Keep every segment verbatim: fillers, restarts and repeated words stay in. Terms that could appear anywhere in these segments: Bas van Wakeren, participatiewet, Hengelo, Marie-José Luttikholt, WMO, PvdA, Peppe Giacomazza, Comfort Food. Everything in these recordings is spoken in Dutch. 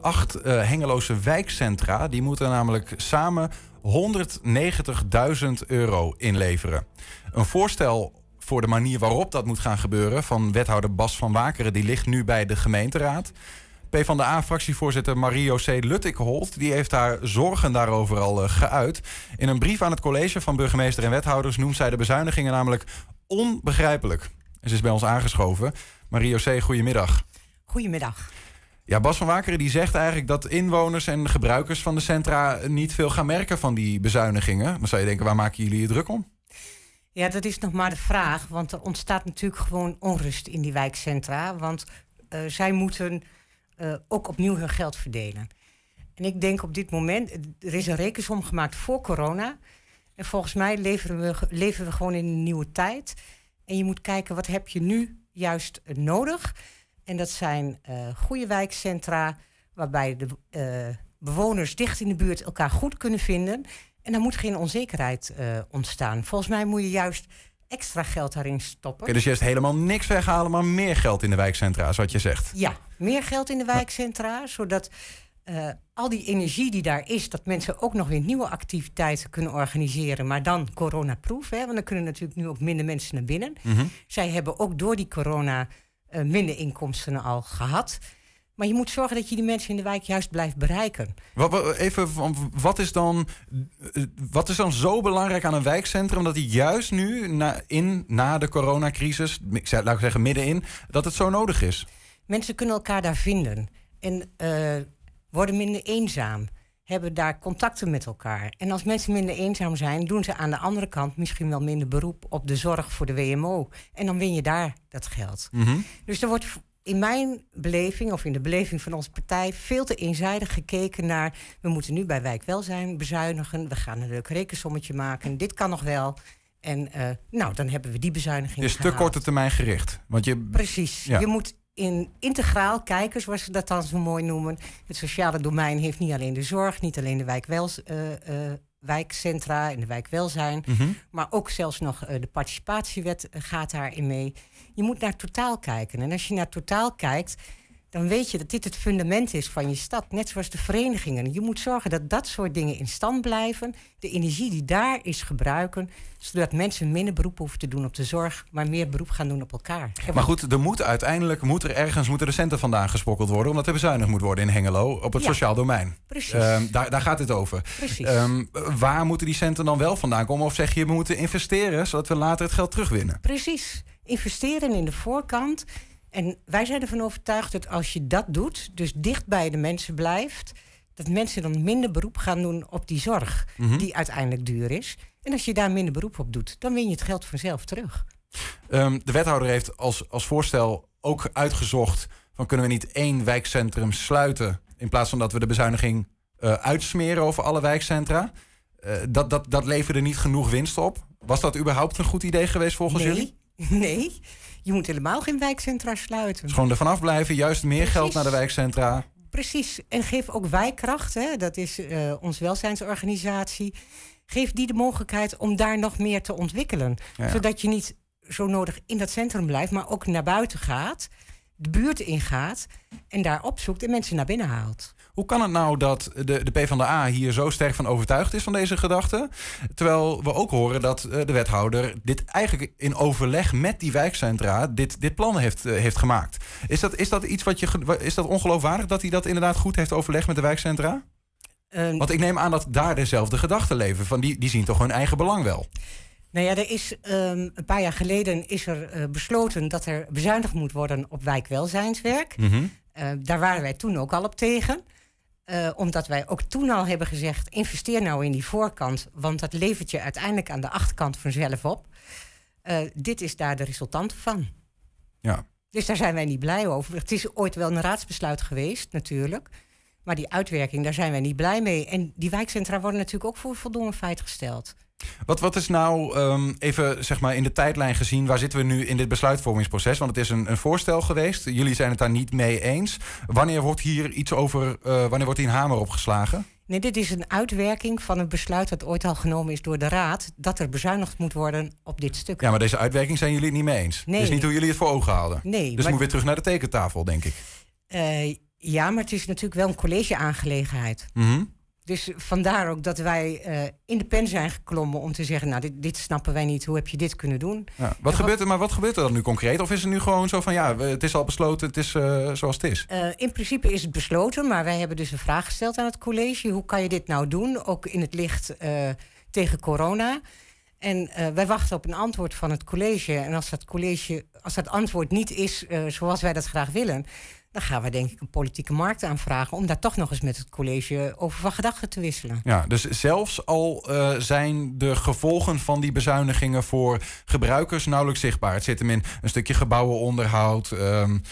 Acht uh, Hengeloze wijkcentra die moeten namelijk samen honderdnegentigduizend euro inleveren. Een voorstel voor de manier waarop dat moet gaan gebeuren van wethouder Bas van Wakeren, die ligt nu bij de gemeenteraad. PvdA-fractievoorzitter Marie-José Luttikholt die heeft haar zorgen daarover al uh, geuit. In een brief aan het college van burgemeester en wethouders noemt zij de bezuinigingen namelijk onbegrijpelijk. Ze is bij ons aangeschoven. Marie-José, goedemiddag. Goedemiddag. Ja, Bas van Wakeren die zegt eigenlijk dat inwoners en gebruikers van de centra niet veel gaan merken van die bezuinigingen. Dan zou je denken, waar maken jullie je druk om? Ja, dat is nog maar de vraag, want er ontstaat natuurlijk gewoon onrust in die wijkcentra. Want uh, zij moeten uh, ook opnieuw hun geld verdelen. En ik denk op dit moment, er is een rekensom gemaakt voor corona. En volgens mij leven we, leven we gewoon in een nieuwe tijd. En je moet kijken, wat heb je nu juist nodig? En dat zijn uh, goede wijkcentra, waarbij de uh, bewoners dicht in de buurt elkaar goed kunnen vinden. En daar moet geen onzekerheid uh, ontstaan. Volgens mij moet je juist extra geld daarin stoppen. Okay, dus juist helemaal niks weghalen, maar meer geld in de wijkcentra, is wat je zegt. Ja, meer geld in de wijkcentra, zodat uh, al die energie die daar is, dat mensen ook nog weer nieuwe activiteiten kunnen organiseren, maar dan coronaproof, hè, want dan kunnen natuurlijk nu ook minder mensen naar binnen. Mm-hmm. Zij hebben ook door die corona Uh, minder inkomsten al gehad. Maar je moet zorgen dat je die mensen in de wijk juist blijft bereiken. Wat, even, wat is dan, wat is dan zo belangrijk aan een wijkcentrum dat die juist nu, na, in, na de coronacrisis, ik zou, laat ik zeggen middenin, dat het zo nodig is? Mensen kunnen elkaar daar vinden en uh, worden minder eenzaam, hebben daar contacten met elkaar. En als mensen minder eenzaam zijn, doen ze aan de andere kant misschien wel minder beroep op de zorg voor de W M O. En dan win je daar dat geld. Mm-hmm. Dus er wordt in mijn beleving, of in de beleving van onze partij, veel te eenzijdig gekeken naar, we moeten nu bij wijkwelzijn bezuinigen, we gaan een leuk rekensommetje maken, dit kan nog wel. En uh, nou, dan hebben we die bezuiniging dus gehaald. Te korte termijn gericht. Want je... Precies, ja. Je moet in integraal kijken, zoals ze dat dan zo mooi noemen. Het sociale domein heeft niet alleen de zorg, niet alleen de wijkwels, uh, uh, wijkcentra en de wijkwelzijn, mm-hmm. maar ook zelfs nog uh, de participatiewet uh, gaat daarin mee. Je moet naar totaal kijken. En als je naar totaal kijkt, dan weet je dat dit het fundament is van je stad. Net zoals de verenigingen. Je moet zorgen dat dat soort dingen in stand blijven. De energie die daar is gebruiken. Zodat mensen minder beroep hoeven te doen op de zorg. Maar meer beroep gaan doen op elkaar. Maar goed, er moet uiteindelijk moet er ergens moeten de centen vandaan gesprokkeld worden. Omdat er bezuinigd moet worden in Hengelo. Op het ja, sociaal domein. Precies. Um, daar, daar gaat het over. Precies. Um, waar moeten die centen dan wel vandaan komen? Of zeg je, we moeten investeren. Zodat we later het geld terugwinnen. Precies. Investeren in de voorkant. En wij zijn ervan overtuigd dat als je dat doet, dus dicht bij de mensen blijft, dat mensen dan minder beroep gaan doen op die zorg, mm-hmm. die uiteindelijk duur is. En als je daar minder beroep op doet, dan win je het geld vanzelf terug. Um, de wethouder heeft als, als voorstel ook uitgezocht van, kunnen we niet één wijkcentrum sluiten in plaats van dat we de bezuiniging uh, uitsmeren over alle wijkcentra. Uh, dat, dat, dat leverde niet genoeg winst op. Was dat überhaupt een goed idee geweest volgens nee, jullie? Nee. Je moet helemaal geen wijkcentra sluiten. Dus gewoon ervan afblijven, juist meer Precies. geld naar de wijkcentra. Precies, en geef ook Wijkkracht, hè, dat is uh, ons welzijnsorganisatie. Geef die de mogelijkheid om daar nog meer te ontwikkelen. Ja. Zodat je niet zo nodig in dat centrum blijft, maar ook naar buiten gaat, de buurt ingaat en daar opzoekt en mensen naar binnen haalt. Hoe kan het nou dat de, de PvdA hier zo sterk van overtuigd is van deze gedachte? Terwijl we ook horen dat uh, de wethouder dit eigenlijk in overleg met die wijkcentra dit, dit plan heeft, uh, heeft gemaakt. Is dat, is dat iets wat je, is dat ongeloofwaardig dat hij dat inderdaad goed heeft overlegd met de wijkcentra? Uh, Want ik neem aan dat daar dezelfde gedachten leven. Van die, die zien toch hun eigen belang wel? Nou ja, er is, um, een paar jaar geleden is er uh, besloten dat er bezuinigd moet worden op wijkwelzijnswerk. Mm-hmm. uh, daar waren wij toen ook al op tegen. Uh, omdat wij ook toen al hebben gezegd, investeer nou in die voorkant, want dat levert je uiteindelijk aan de achterkant vanzelf op. Uh, dit is daar de resultant van. Ja. Dus daar zijn wij niet blij over. Het is ooit wel een raadsbesluit geweest, natuurlijk. Maar die uitwerking, daar zijn wij niet blij mee. En die wijkcentra worden natuurlijk ook voor voldongen feit gesteld. Wat, wat is nou, um, even zeg maar in de tijdlijn gezien, waar zitten we nu in dit besluitvormingsproces? Want het is een, een voorstel geweest. Jullie zijn het daar niet mee eens. Wanneer wordt hier iets over, uh, wanneer wordt hier een hamer opgeslagen? Nee, dit is een uitwerking van een besluit dat ooit al genomen is door de Raad, dat er bezuinigd moet worden op dit stuk. Ja, maar deze uitwerking zijn jullie het niet mee eens. Nee. Dus niet hoe jullie het voor ogen hadden. Nee. Dus maar... moet weer terug naar de tekentafel, denk ik. Uh, Ja, maar het is natuurlijk wel een college-aangelegenheid. Mm-hmm. Dus vandaar ook dat wij uh, in de pen zijn geklommen om te zeggen... nou, dit, dit snappen wij niet, hoe heb je dit kunnen doen? Ja, wat gebeurt er, maar wat gebeurt er dan nu concreet? Of is het nu gewoon zo van, ja, het is al besloten, het is uh, zoals het is? Uh, in principe is het besloten, maar wij hebben dus een vraag gesteld aan het college. Hoe kan je dit nou doen, ook in het licht uh, tegen corona? En uh, wij wachten op een antwoord van het college. En als dat, college, als dat antwoord niet is uh, zoals wij dat graag willen... dan gaan we denk ik een politieke markt aanvragen... om daar toch nog eens met het college over van gedachten te wisselen. Ja, dus zelfs al uh, zijn de gevolgen van die bezuinigingen... voor gebruikers nauwelijks zichtbaar. Het zit hem in een stukje gebouwenonderhoud. Um,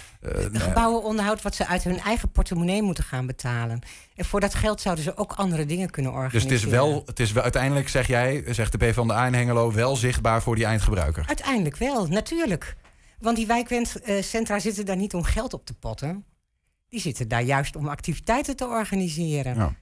uh, gebouwenonderhoud wat ze uit hun eigen portemonnee moeten gaan betalen. En voor dat geld zouden ze ook andere dingen kunnen organiseren. Dus het is wel, het is wel uiteindelijk, zeg jij, zegt de PvdA in Hengelo... wel zichtbaar voor die eindgebruiker? Uiteindelijk wel, natuurlijk. Want die wijkcentra zitten daar niet om geld op te potten. Die zitten daar juist om activiteiten te organiseren. Ja.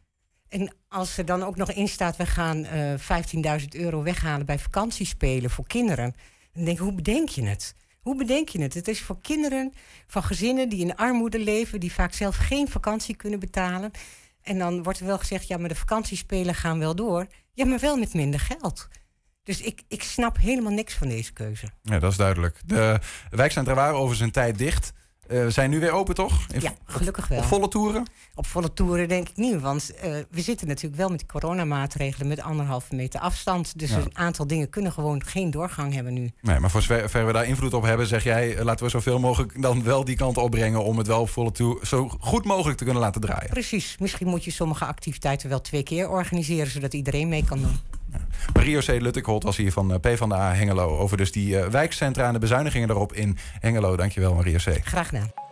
En als er dan ook nog in staat... we gaan uh, vijftienduizend euro weghalen bij vakantiespelen voor kinderen... dan denk ik, hoe bedenk je het? Hoe bedenk je het? Het is voor kinderen van gezinnen die in armoede leven... die vaak zelf geen vakantie kunnen betalen. En dan wordt er wel gezegd, ja, maar de vakantiespelen gaan wel door. Ja, maar wel met minder geld. Dus ik, ik snap helemaal niks van deze keuze. Ja, dat is duidelijk. De wijkcentra waren over zijn tijd dicht. Uh, zijn nu weer open, toch? In, ja, gelukkig wel. Op volle toeren? Op volle toeren denk ik niet. Want uh, we zitten natuurlijk wel met coronamaatregelen... met anderhalve meter afstand. Dus ja. Een aantal dingen kunnen gewoon geen doorgang hebben nu. Nee, maar voor zover we daar invloed op hebben... zeg jij, laten we zoveel mogelijk dan wel die kant opbrengen... om het wel op volle toeren zo goed mogelijk te kunnen laten draaien. Precies. Misschien moet je sommige activiteiten wel twee keer organiseren... zodat iedereen mee kan doen. Marie-José Luttikholt was hier van PvdA Hengelo... over dus die uh, wijkcentra en de bezuinigingen daarop in Hengelo. Dankjewel, Marie-José. Graag gedaan.